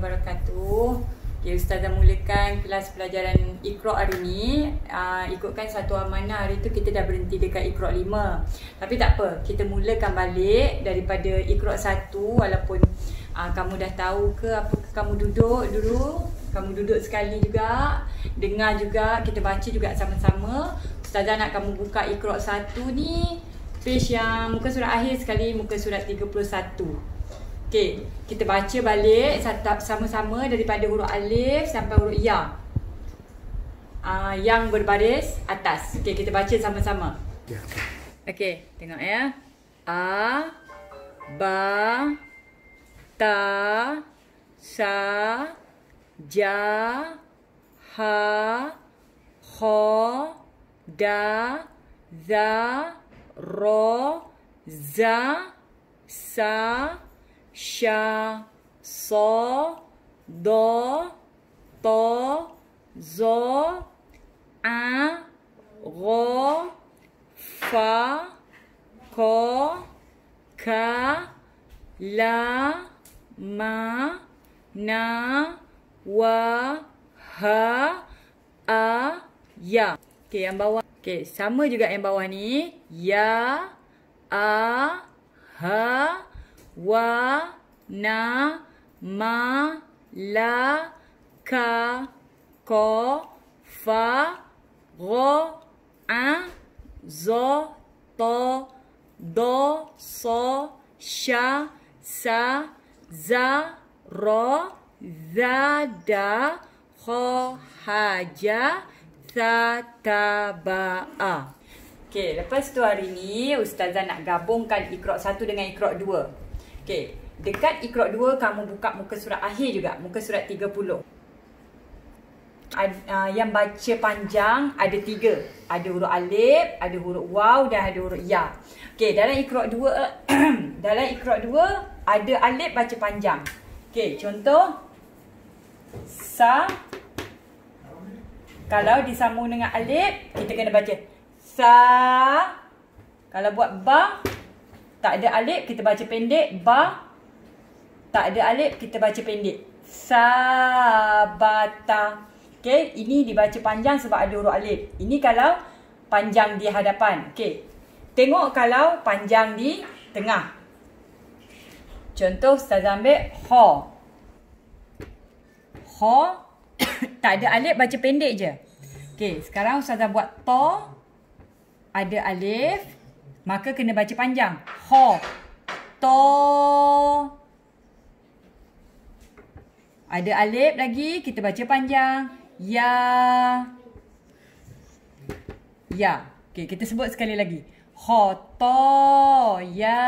wabarakatuh. Okay, Ustazah mulakan kelas pelajaran Iqra hari ni. Ikutkan satu amanah, hari tu kita dah berhenti dekat Iqra 5. Tapi tak apa, kita mulakan balik daripada Iqra 1. Walaupun kamu dah tahu ke apa, kamu duduk dulu. Kamu duduk sekali juga, dengar juga, kita baca juga sama-sama. Ustazah nak kamu buka Iqra 1 ni, page yang muka surat akhir sekali, muka surat 31. Okey, kita baca balik sama-sama daripada huruf alif sampai huruf ya. Yang berbaris atas. Okey, kita baca sama-sama. Okey, tengok ya. A ba ta sa ja ha kho da za ro za sa sha, so, do, to, zo, a, ro, fa, ko, ka, la, ma, na, wa, ha, a, ya. Okey, yang bawah. Okey, sama juga yang bawah ni. Ya, a, ha, wa, na, ma, la, ka, ko, fa, ro, an, zo, to, do, so, sha, sa, za, ro, za, da, ho, ha, ja, sa, ta, ba, a. Okey, lepas tu hari ni Ustazah nak gabungkan Iqra 1 dengan Iqra 2. Okey, dekat Iqra 2 kamu buka muka surat akhir juga, muka surat 30. Yang baca panjang ada 3. Ada huruf alif, ada huruf waw dan ada huruf ya. Okey, dalam Iqra 2 dalam Iqra 2 ada alif baca panjang. Okey, contoh sa, kalau disambung dengan alif kita kena baca sa. Kalau buat ba tak ada alif, kita baca pendek. Ba. Tak ada alif, kita baca pendek. Sabata. Okey, ini dibaca panjang sebab ada huruf alif. Ini kalau panjang di hadapan. Okey. Tengok kalau panjang di tengah. Contoh Ustazah ambil ha. Ha tak ada alif, baca pendek je. Okey, sekarang Ustazah buat to. Ada alif, maka kena baca panjang. Ho, to. Ada alif lagi, kita baca panjang. Ya. Ya. Okey, kita sebut sekali lagi. Ho, to, ya,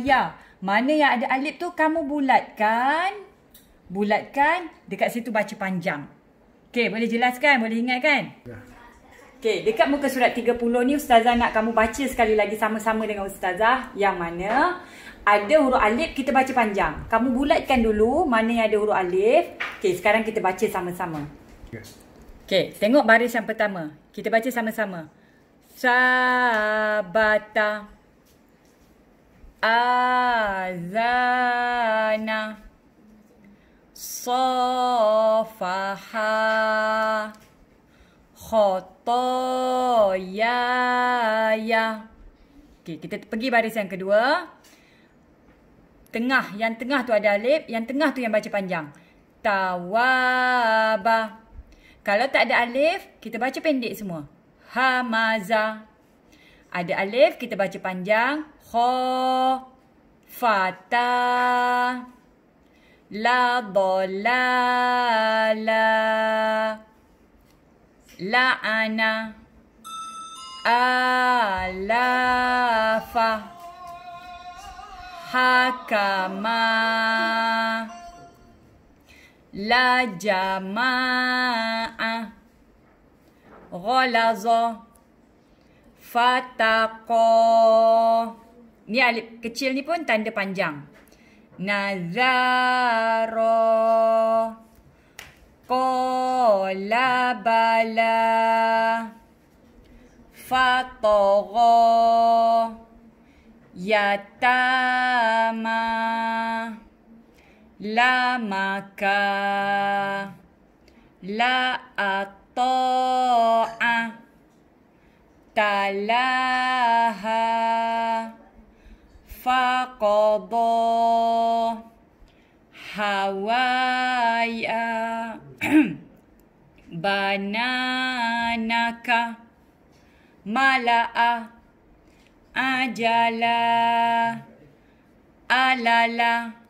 ya. Mana yang ada alif tu kamu bulatkan. Bulatkan, dekat situ baca panjang. Okey, boleh jelaskan, boleh ingatkan? Ya. Okey, dekat muka surat 30 ni Ustazah nak kamu baca sekali lagi sama-sama dengan Ustazah. Yang mana ada huruf alif kita baca panjang. Kamu bulatkan dulu mana yang ada huruf alif. Okey, sekarang kita baca sama-sama. Okey, tengok baris yang pertama. Kita baca sama-sama. Sabata azana sofaha khotoyaya. Okey, kita pergi baris yang kedua. Tengah, yang tengah tu ada alif, yang tengah tu yang baca panjang. Tawaba. Kalau tak ada alif, kita baca pendek semua. Hamaza. Ada alif, kita baca panjang. Kho, fata, la dolala, la'ana, alafa, hakama, la jama'a, ghalaza, fataqa. Ni alif kecil ni pun tanda panjang. Nazara, kolabala, fatogho, yatama, La maka, la ato'a, talaha, faqada, hawaya, bananaka, mala'a, ajala, alala,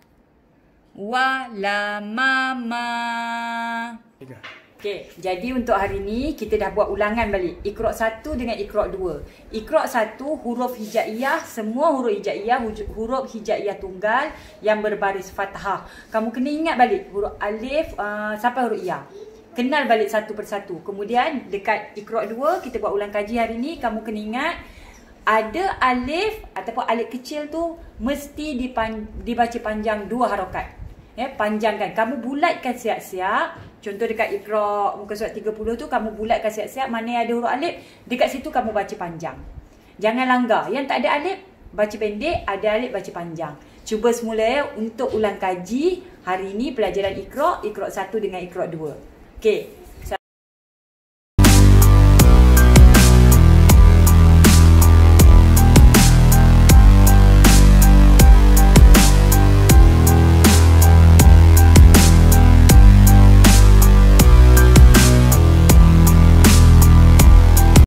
wala mama. Okey, jadi untuk hari ni kita dah buat ulangan balik Iqra 1 dengan Iqra 2. Iqra 1 huruf hijaiyah, semua huruf hijaiyah, huruf hijaiyah tunggal yang berbaris fathah. Kamu kena ingat balik huruf alif sampai huruf ya. Kenal balik satu persatu. Kemudian dekat Iqra 2 kita buat ulang kaji hari ni, kamu kena ingat ada alif ataupun alif kecil tu mesti dibaca panjang dua harokat. Panjangkan. Kamu bulatkan siap-siap. Contoh dekat Iqra muka surat 30 tu kamu bulatkan siap-siap, mana ada huruf alif, dekat situ kamu baca panjang. Jangan langgar. Yang tak ada alif baca pendek, ada alif baca panjang. Cuba semula ya untuk ulang kaji hari ini pelajaran Iqra 1 dengan Iqra 2. Okey.